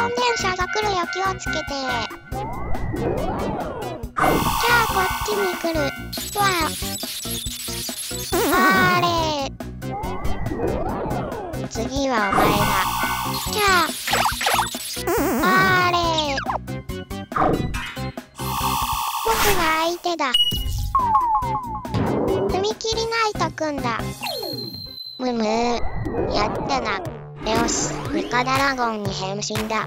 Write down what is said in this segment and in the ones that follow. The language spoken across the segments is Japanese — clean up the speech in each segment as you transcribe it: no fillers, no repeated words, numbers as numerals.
コンデンサーが来るよ、気をつけて。じゃあこっちに来るわ。あれ次はお前だ。じゃああれ僕が相手だ。踏み切りないと組んだ。むむーやったな。よし、メカドラゴンに変身だ。か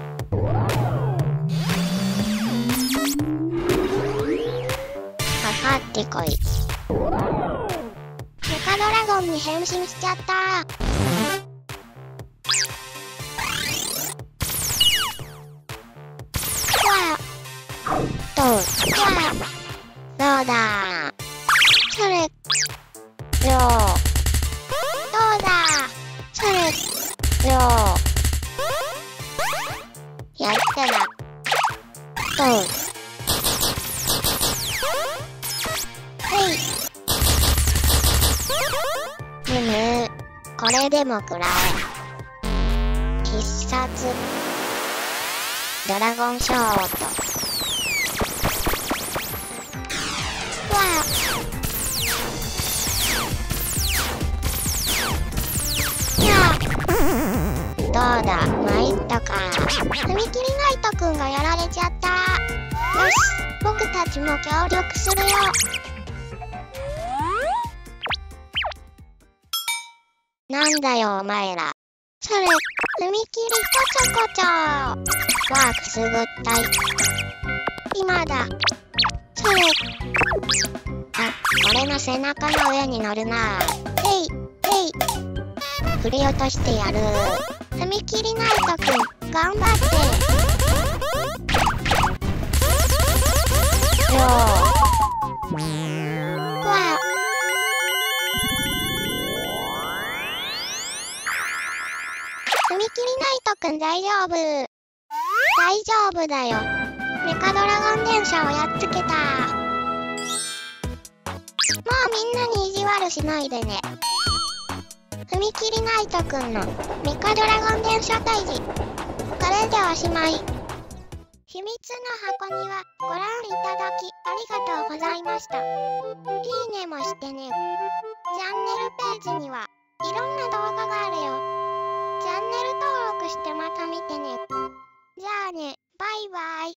かってこい。メカドラゴンに変身しちゃった。わっと、わっそうだそれよー、どうだそれよーやったな。ドンヘイムムー、これでも食らえ。必殺ドラゴンショート。わあどうだ、参ったか。踏み切りナイトくんがやられちゃった。よし、僕たちも協力するよ。なんだよお前ら。それ、踏み切りこちょこちょ。ワークすぐったい。今だ。それ。あ、俺の背中の上に乗るな。えい、えい。振り落としてやる。踏み切りナイトくん、頑張ってよー。わあ踏み切りナイトくん大丈夫。大丈夫だよ。メカドラゴン電車をやっつけた。もうみんなに意地悪しないでね。踏み切りナイトくんのメカドラゴン電車退治、これでおしまい。秘密の箱にはご覧いただきありがとうございました。いいねもしてね。チャンネルページにはいろんな動画があるよ。チャンネル登録してまた見てね。じゃあね、バイバイ。